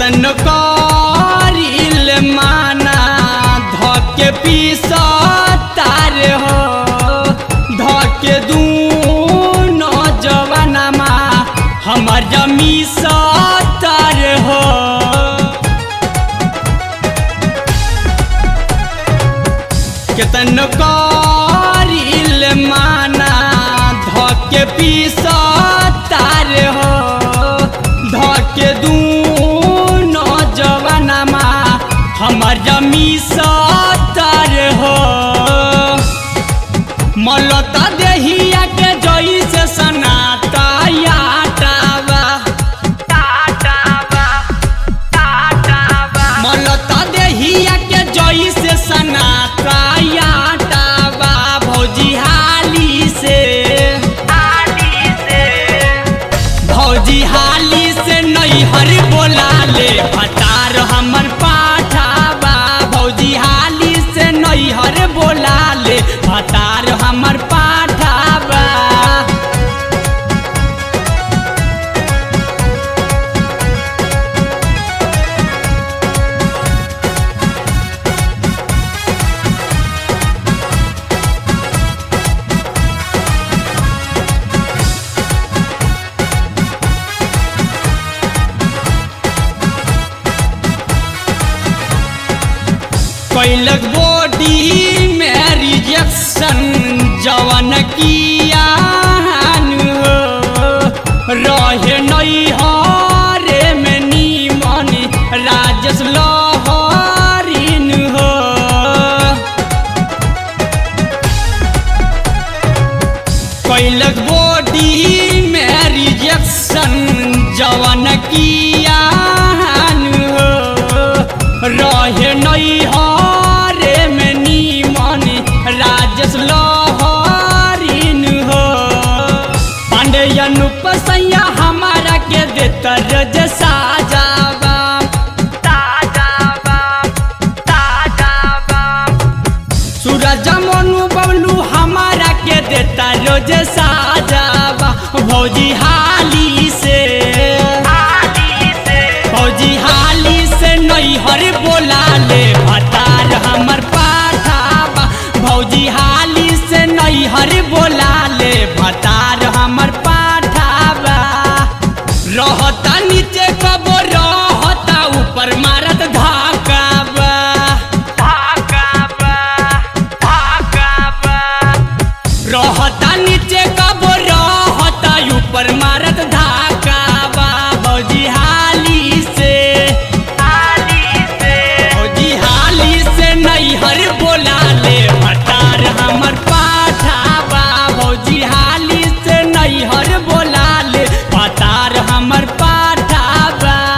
तन को रील माना धोके पीस तार हो धोके दू नौजवाना माँ हमार जमी तार हो। केतन को रील माना धोके पीस तार हो धोके दू हमार जमी सतर हो। मलता देहिया के जई से सनाता याटावा टाटावा टाटावा मलता देहिया के जई से सनाता याटावा भौजी हाली से भौजी हाली से नहीं हर बोला ले फटार हमर तार हमर पाठावा। कैलक बॉडी में रिजेक्शन जवन किया रहे नई हरे में नीमन राजेश लहरीन हो। कैलक बॉडी में रिजेक्शन जवन किया रहे नई अनुप सैया हमारा के देता रज साजावा ताजावा ताजावा सूरज मनु बबलू हमारा के देता रज साजावा भौजी हाली से भौजी हाली से नहीं हर बोला ले भतार हमर पाठावा भौजी हाली से नहीं हर बोला ले भतार हमर रहता नीचे कबो रहता ऊपर मारत धाकाबा धाकाबा धाकाबा रहता नीचे कबो रहता ऊपर मारत धाका।